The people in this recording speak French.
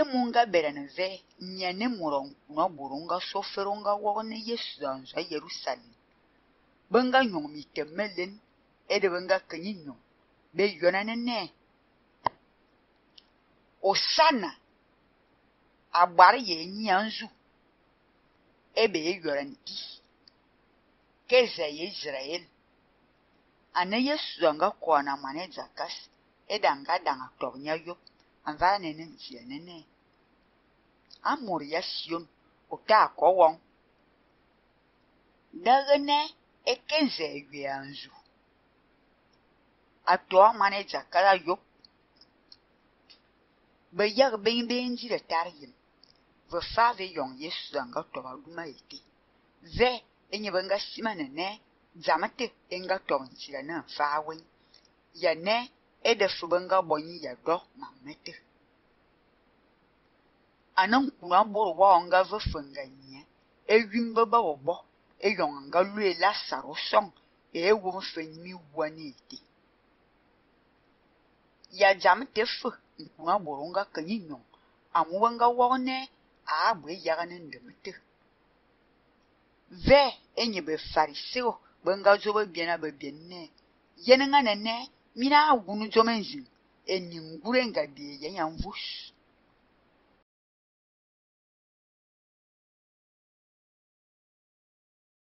emunga beranve nyane murongo burunga soferonga wone yesanja Yerusalem banga nyong mitemelen ede banga kenyinyo be yonanene osana agbari ye nyanzu ebe yoranti keza ye Israel ane yesanga kwana maneja kas edanga danga tobnya yo anvara nene ntia nene amori ya Sion otako won dagane ekenze egwe anzu atwa maneja kala yo bayar benbenji de tarim va fave yon Yesu anga toba duma ete ve enye banga simane ne zamate enga tontira na fawe ya ne et de Fubanga Boni Yador Mamete. Anan Kulambor Wanga Vufangania, et Wimbaba Obo, et Yanga Luela Sarosong, et Wumfeni Waniti. Yadamte Fu, Kulamboronga Kanino, Amwanga Wane, Abre Yaranen de Mete. Ve, et Nibe Fariseo, Bangazo Bienabé Bienne, Yenanane. Mina agunujomenzi, enyingure ngabie ya yamvush.